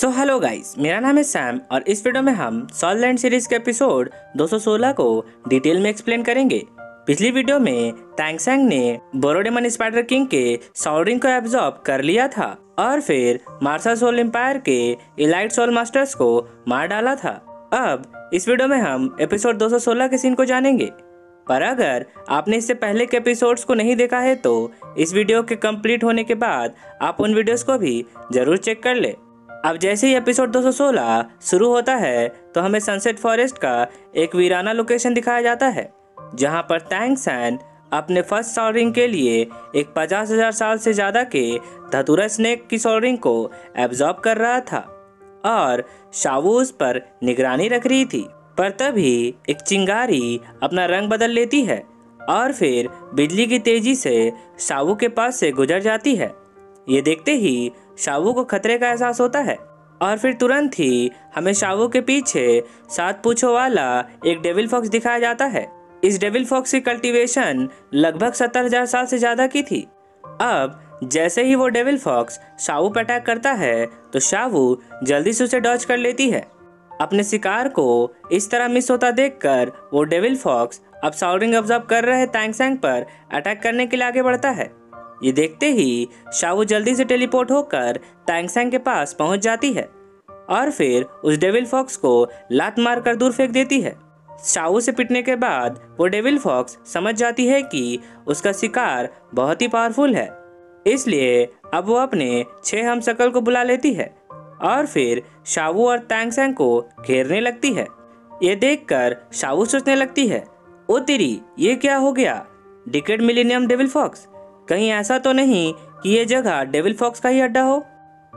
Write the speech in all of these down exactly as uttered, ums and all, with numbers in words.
So hello guys, मेरा नाम है सैम और इस वीडियो में हम सोल लैंड सीरीज के एपिसोड दो सौ सोलह को डिटेल में एक्सप्लेन करेंगे। पिछली वीडियो में टैंग सैन ने बोरुओ डेम स्पाइडर किंग के साउरिंग को एब्जॉर्ब कर लिया था और फिर मार्शल सोल एम्पायर के इलाइट सोल मास्टर्स को मार डाला था। अब इस वीडियो में हम एपिसोड दो सौ सोलह के सीन को जानेंगे, पर अगर आपने इससे पहले के एपिसोड्स को नहीं देखा है तो इस वीडियो के कंप्लीट होने के बाद आप उन वीडियोस को भी जरूर चेक कर ले। अब जैसे ही एपिसोड दो सौ सोलह शुरू होता है तो हमें सनसेट फॉरेस्ट का एक वीराना लोकेशन दिखाया जाता है, जहां पर टैंग सैन अपने फर्स्ट सोल रिंग के लिए एक पचास हजार साल से ज़्यादा के धतूरा स्नेक की सोल रिंग को एब्जॉर्ब कर रहा था और xiao वू पर निगरानी रख रही थी। पर तभी एक चिंगारी अपना रंग बदल लेती है और फिर बिजली की तेजी से xiao वू के पास से गुजर जाती है। ये देखते ही xiao वू को खतरे का एहसास होता है और फिर तुरंत ही हमें xiao वू के पीछे सात पूँछों वाला एक डेविल फॉक्स दिखाया जाता है। इस डेविल फॉक्स की कल्टीवेशन लगभग सत्तर हजार साल से ज़्यादा की थी। अब जैसे ही वो डेविल फॉक्स xiao वू पर अटैक करता है तो xiao वू जल्दी से उसे डॉच कर लेती है। अपने शिकार को इस तरह मिस होता देखकर वो डेविल फॉक्स अब साउरिंग ऑब्जर्व कर रहे टैंग सैन पर अटैक करने के लिए आगे बढ़ता है। ये देखते ही xiao वू जल्दी से टेलीपोर्ट होकर टैंग सैन के पास पहुंच जाती है और फिर उस डेविल फॉक्स को लात मारकर दूर फेंक देती है। xiao वू से पिटने के बाद वो डेविल फॉक्स समझ जाती है कि उसका शिकार बहुत ही पावरफुल है, इसलिए अब वो अपने छह हमशक्ल को बुला लेती है और फिर xiao वू और टैंग सैन को घेरने लगती है। ये देखकर xiao वू सोचने लगती है, ओ तेरी ये क्या हो गया डिकेड मिलेनियम डेविल फॉक्स, कहीं ऐसा तो नहीं कि ये जगह डेविल फॉक्स का ही अड्डा हो।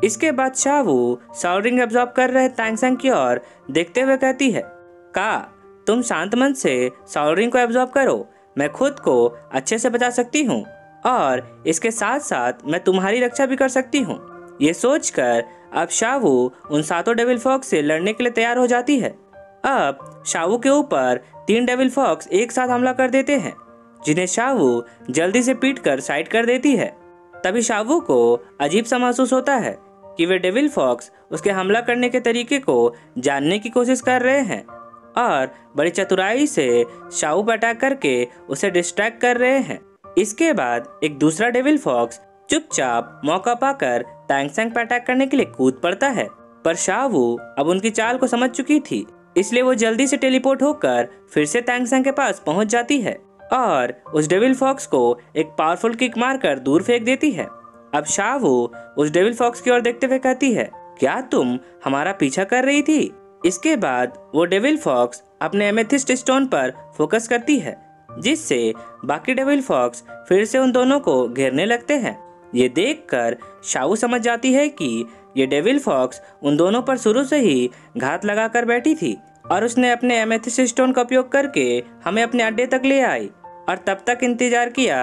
इसके बाद xiao Wu soul ring absorb कर रहे टैंग सैन की ओर देखते हुए कहती है, का तुम शांत मन से सोल रिंग को एब्जॉर्ब करो, मैं खुद को अच्छे से बचा सकती हूँ और इसके साथ साथ मैं तुम्हारी रक्षा भी कर सकती हूँ। ये सोचकर अब xiao वू उन सातों डेविल फॉक्स से लड़ने के लिए तैयार हो जाती है। अब xiao वू के ऊपर तीन डेविल फॉक्स एक साथ हमला कर देते हैं, जिन्हें xiao वू जल्दी से पीटकर साइड कर देती है। तभी xiao वू को अजीब सा महसूस होता है कि वे डेविल फॉक्स उसके हमला करने के तरीके को जानने की कोशिश कर रहे हैं और बड़ी चतुराई से xiao वू पर अटैक करके उसे डिस्ट्रैक्ट कर रहे हैं। इसके बाद एक दूसरा डेविल फॉक्स चुपचाप मौका पाकर टैंग सैन पर अटैक करने के लिए कूद पड़ता है, पर xiao वू अब उनकी चाल को समझ चुकी थी, इसलिए वो जल्दी से टेलीपोर्ट होकर फिर से टैंग सैन के पास पहुंच जाती है और उस डेविल फॉक्स को एक पावरफुल किक मारकर दूर फेंक देती है। अब xiao वू उस डेविल फॉक्स की ओर देखते हुए कहती है, क्या तुम हमारा पीछा कर रही थी। इसके बाद वो डेविल फॉक्स अपने एमेथिस्ट स्टोन पर फोकस करती है, जिससे बाकी डेविल फॉक्स फिर से उन दोनों को घेरने लगते हैं। ये देखकर xiao वू समझ जाती है कि ये डेविल फॉक्स उन दोनों पर शुरू से ही घात लगाकर बैठी थी और उसने अपने एमेथिस्ट स्टोन का उपयोग करके हमें अपने अड्डे तक ले आई और तब तक इंतजार किया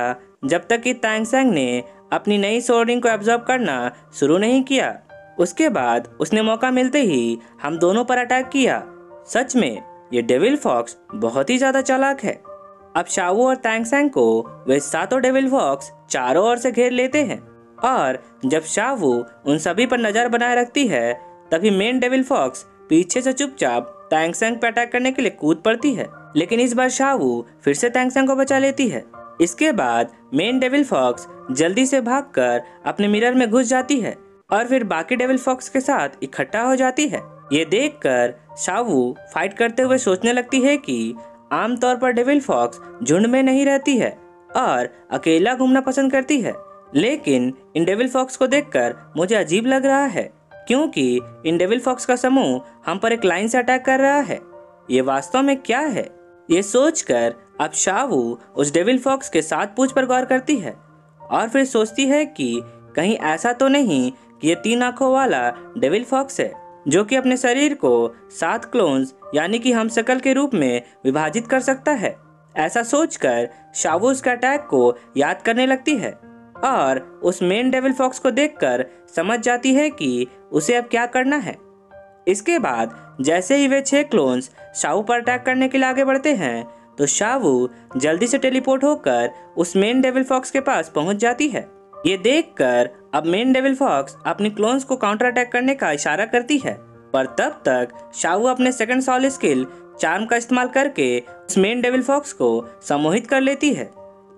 जब तक कि टैंग सैन ने अपनी नई सोल रिंग को एब्जॉर्ब करना शुरू नहीं किया। उसके बाद उसने मौका मिलते ही हम दोनों पर अटैक किया। सच में ये डेविल फॉक्स बहुत ही ज़्यादा चालाक है। अब xiao वू और टैंग सैन को वे सातों डेविल फॉक्स चारों ओर से घेर लेते हैं और जब xiao वू उन सभी पर नज़र बनाए रखती है तभी मेन डेविल फॉक्स पीछे से चुपचाप टैंग सैन पर अटैक करने के लिए कूद पड़ती है, लेकिन इस बार xiao वू फिर से टैंग सैन को बचा लेती है। इसके बाद मेन डेविल फॉक्स जल्दी से भागकर अपने मिरर में घुस जाती है और फिर बाकी डेविल फॉक्स के साथ इकट्ठा हो जाती है। ये देखकर xiao वू फाइट करते हुए सोचने लगती है कि आमतौर पर डेविल फॉक्स झुंड में नहीं रहती है और अकेला घूमना पसंद करती है, लेकिन इन डेविल फॉक्स को देखकर मुझे अजीब लग रहा है क्योंकि इन डेविल फॉक्स का समूह हम पर एक लाइन से अटैक कर रहा है। ये वास्तव में क्या है। ये सोचकर अब xiao वू उस डेविल फॉक्स के साथ पूछ पर गौर करती है और फिर सोचती है कि कहीं ऐसा तो नहीं कि ये तीन आँखों वाला डेविल फॉक्स है जो कि अपने शरीर को सात क्लोन्स यानी कि हमशक्ल के रूप में विभाजित कर सकता है। ऐसा सोचकर xiao वू उसके अटैक को याद करने लगती है और उस मेन डेविल फॉक्स को देखकर समझ जाती है कि उसे अब क्या करना है। इसके बाद जैसे ही वे छह क्लोन्स xiao वू पर अटैक करने के लिए आगे बढ़ते हैं तो xiao वू जल्दी से टेलीपोर्ट होकर उस मेन डेविल फॉक्स के पास पहुंच जाती है ये देखकर अब मेन डेविल फॉक्स अपने क्लोन्स को काउंटर अटैक करने का इशारा करती है, पर तब तक शाओ अपने सेकंड सोल स्किल चार्म का इस्तेमाल करके उस मेन डेविल फॉक्स को सम्मोहित कर लेती है,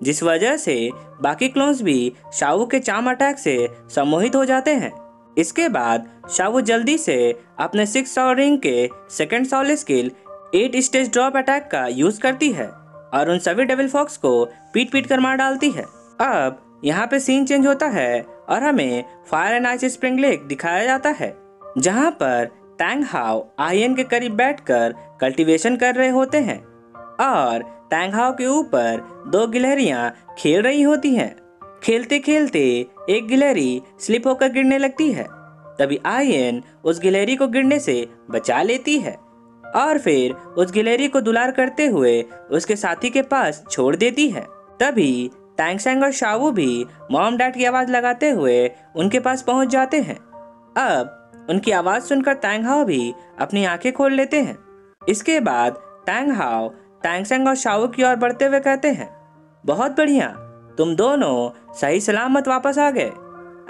जिस वजह से बाकी क्लोन्स भी शाओ के चार्म अटैक से सम्मोहित हो जाते हैं। इसके बाद शाओ जल्दी से अपने सिक्स सोल रिंग के second soul skill eight stage drop attack का यूज करती है और उन सभी डेविल फॉक्स को पीट पीट कर मार डालती है। अब यहाँ पे सीन चेंज होता है और हमें fire and ice spring lake दिखाया जाता है, जहाँ पर टैंग हाओ आयन के करीब बैठकर कल्टीवेशन कर रहे होते हैं और टैंग हाओ के ऊपर दो गिलहरियाँ खेल रही होती हैं। खेलते खेलते एक गिलहरी स्लिप होकर गिरने लगती है, तभी आयन उस गिलहरी को गिरने से बचा लेती है और फिर उस गिलहरी को दुलार करते हुए उसके साथी के पास छोड़ देती है। तभी टैंग सैंग और शाओ वू भी मॉम डैड की आवाज़ लगाते हुए उनके पास पहुंच जाते हैं। अब उनकी आवाज़ सुनकर टैंग हाओ भी अपनी आंखें खोल लेते हैं। इसके बाद टैंग हाओ टैंग सैंग और शाओ वू की ओर बढ़ते हुए कहते हैं, बहुत बढ़िया, तुम दोनों सही सलामत वापस आ गए।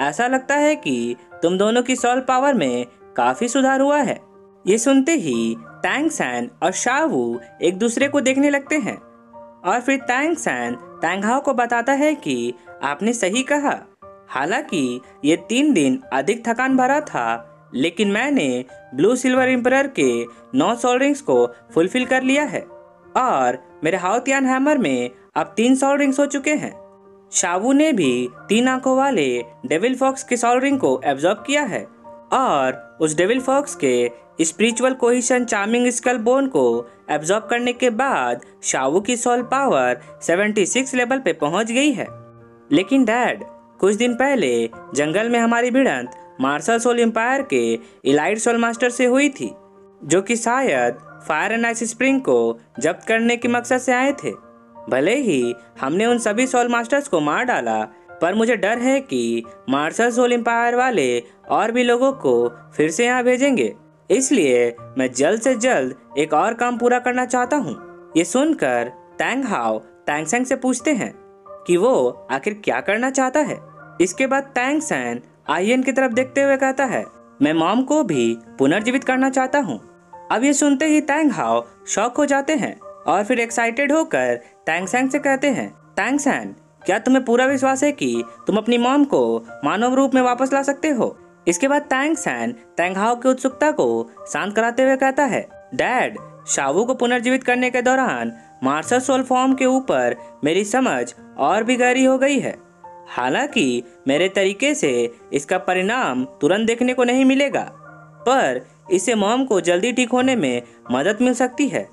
ऐसा लगता है कि तुम दोनों की सोल पावर में काफ़ी सुधार हुआ है। ये सुनते ही टैंग सैन और शाओ वू एक दूसरे को देखने लगते हैं और फिर टैंग सैन टैंग हाओ को बताता है कि आपने सही कहा, हालांकि ये तीन दिन अधिक थकान भरा था, लेकिन मैंने ब्लू सिल्वर एम्परर के नौ सोल रिंग्स को फुलफिल कर लिया है और मेरे हाओतियान हैमर में अब तीन सोल रिंग्स हो चुके हैं। शाओ वू ने भी तीन आंखों वाले डेविल फॉक्स के सोल रिंग को एब्जॉर्ब किया है और उस डेविल फॉक्स के spiritual cohesion charming skull bone को एब्जॉर्ब करने के बाद शाओ वू की सोल पावर छिहत्तर लेवल पे पहुंच गई है। लेकिन डैड, कुछ दिन पहले जंगल में हमारी भिड़ंत मार्शल सोल एम्पायर के इलाइट सोल मास्टर से हुई थी, जो कि शायद फायर एंड आइस स्प्रिंग को जब्त करने के मकसद से आए थे। भले ही हमने उन सभी सोल मास्टर्स को मार डाला, पर मुझे डर है कि मार्शल सोल एम्पायर वाले और भी लोगों को फिर से यहाँ भेजेंगे, इसलिए मैं जल्द से जल्द एक और काम पूरा करना चाहता हूँ। ये सुनकर टैंग हाओ टैंग सैंग से पूछते हैं कि वो आखिर क्या करना चाहता है। इसके बाद टैंग सैन आयन की तरफ देखते हुए कहता है, मैं मॉम को भी पुनर्जीवित करना चाहता हूँ। अब ये सुनते ही टैंग हाओ शॉक हो जाते हैं और फिर एक्साइटेड होकर टैंग सैंग से कहते हैं, टैंग सैन, क्या तुम्हें पूरा विश्वास है कि तुम अपनी मॉम को मानव रूप में वापस ला सकते हो? इसके बाद टैंग सैन टैंग हाओ की उत्सुकता को शांत कराते हुए कहता है, डैड, शाओ वू को पुनर्जीवित करने के दौरान मार्शल सोल फॉर्म के ऊपर मेरी समझ और भी गहरी हो गई है। हालांकि मेरे तरीके से इसका परिणाम तुरंत देखने को नहीं मिलेगा, पर इसे मॉम को जल्दी ठीक होने में मदद मिल सकती है।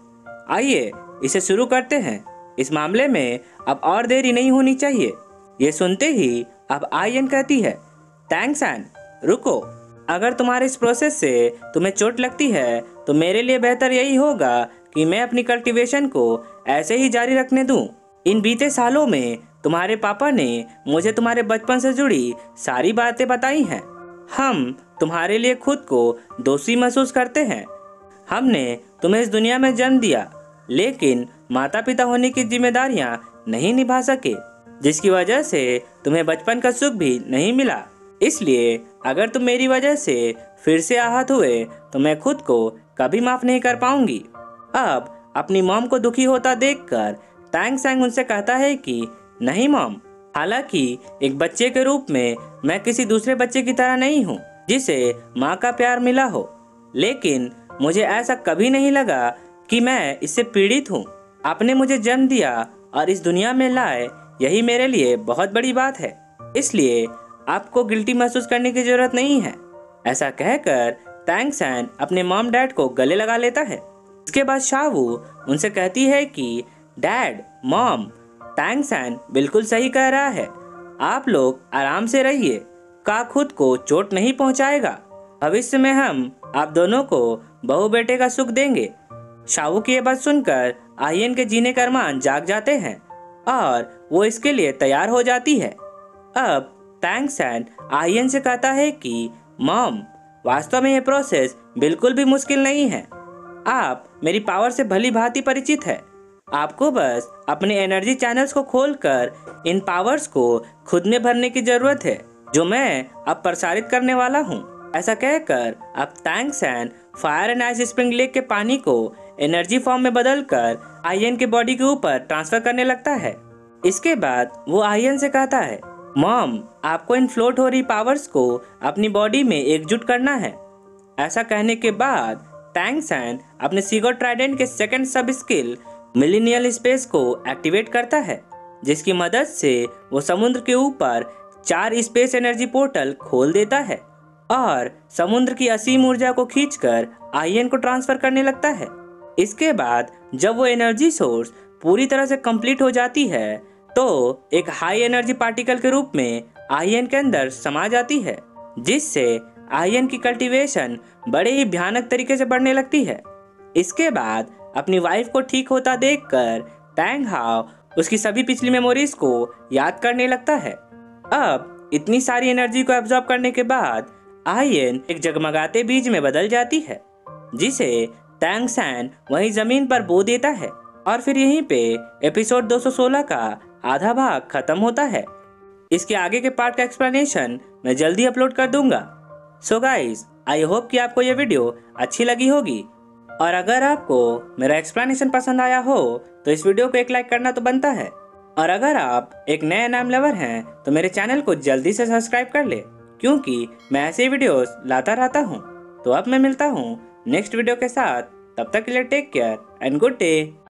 आइए इसे शुरू करते हैं, इस मामले में अब और देरी नहीं होनी चाहिए। ये सुनते ही अब आयन कहती है, टैंग सैन, रुको, अगर तुम्हारे इस प्रोसेस से तुम्हें चोट लगती है तो मेरे लिए बेहतर यही होगा कि मैं अपनी कल्टीवेशन को ऐसे ही जारी रखने दूं। इन बीते सालों में तुम्हारे पापा ने मुझे तुम्हारे बचपन से जुड़ी सारी बातें बताई हैं। हम तुम्हारे लिए खुद को दोषी महसूस करते हैं। हमने तुम्हें इस दुनिया में जन्म दिया, लेकिन माता पिता होने की जिम्मेदारियां नहीं निभा सके, जिसकी वजह से तुम्हें बचपन का सुख भी नहीं मिला। इसलिए अगर तुम मेरी वजह से फिर से आहत हुए तो मैं खुद को कभी माफ़ नहीं कर पाऊंगी। अब अपनी मॉम को दुखी होता देखकर टैंग सैंग उनसे कहता है कि नहीं मॉम, हालांकि एक बच्चे के रूप में मैं किसी दूसरे बच्चे की तरह नहीं हूँ जिसे माँ का प्यार मिला हो, लेकिन मुझे ऐसा कभी नहीं लगा कि मैं इससे पीड़ित हूँ। आपने मुझे जन्म दिया और इस दुनिया में लाए, यही मेरे लिए बहुत बड़ी बात है, इसलिए आपको गिल्टी महसूस करने की जरूरत नहीं है। ऐसा कहकर टैंग सैन अपने मॉम डैड को गले लगा लेता है। इसके बाद शाओ वू उनसे कहती है कि डैड, मॉम, टैंग सैन बिल्कुल सही कह रहा है, आप लोग आराम से रहिए, का खुद को चोट नहीं पहुंचाएगा। भविष्य में हम आप दोनों को बहू बेटे का सुख देंगे। शाओ वू की ये बात सुनकर आयन के जीने का अरमान जाग जाते हैं और वो इसके लिए तैयार हो जाती है। अब टैंग सैन आयन से कहता है कि मॉम, वास्तव में यह प्रोसेस बिल्कुल भी मुश्किल नहीं है, आप मेरी पावर से भली भांति परिचित है। आपको बस अपने एनर्जी चैनल्स को खोलकर इन पावर्स को खुद में भरने की जरूरत है जो मैं अब प्रसारित करने वाला हूँ। ऐसा कहकर अब Tang San fire and ice spring lake के पानी को एनर्जी फॉर्म में बदलकर आयन के बॉडी के ऊपर ट्रांसफर करने लगता है। इसके बाद वो आयन से कहता है, मॉम आपको इन फ्लोट हो रही पावर्स को अपनी बॉडी में एकजुट करना है। ऐसा कहने के बाद टैंग सैन अपने सीगो ट्राइडेंट के second sub skill millennial space को एक्टिवेट करता है, जिसकी मदद से वो समुद्र के ऊपर चार स्पेस एनर्जी पोर्टल खोल देता है और समुद्र की असीम ऊर्जा को खींचकर आयन को ट्रांसफर करने लगता है। इसके बाद जब वो एनर्जी सोर्स पूरी तरह से कंप्लीट हो जाती है तो एक हाई एनर्जी पार्टिकल के रूप में आयन के अंदर समा जाती है, जिससे आयन की कल्टीवेशन बड़े ही भयानक तरीके से बढ़ने लगती है। इसके बाद अपनी वाइफ को ठीक होता देखकर टैंग हाओ उसकी सभी पिछली मेमोरीज को याद करने लगता है। अब इतनी सारी एनर्जी को एब्जॉर्ब करने के बाद आयन एक जगमगाते बीज में बदल जाती है, जिसे टैंग सैन वहीं जमीन पर बो देता है और फिर यहीं पे एपिसोड दो सौ सोलह का आधा भाग खत्म होता है। इसके आगे के पार्ट का एक्सप्लेनेशन मैं जल्दी अपलोड कर दूंगा। सो गाइज आई होप कि आपको ये वीडियो अच्छी लगी होगी और अगर आपको मेरा एक्सप्लेनेशन पसंद आया हो तो इस वीडियो को एक लाइक करना तो बनता है और अगर आप एक नए नाम लवर हैं तो मेरे चैनल को जल्दी से सब्सक्राइब कर ले क्योंकि मैं ऐसे वीडियोस लाता रहता हूं। तो अब मैं मिलता हूं नेक्स्ट वीडियो के साथ, तब तक के लिए take care and good day.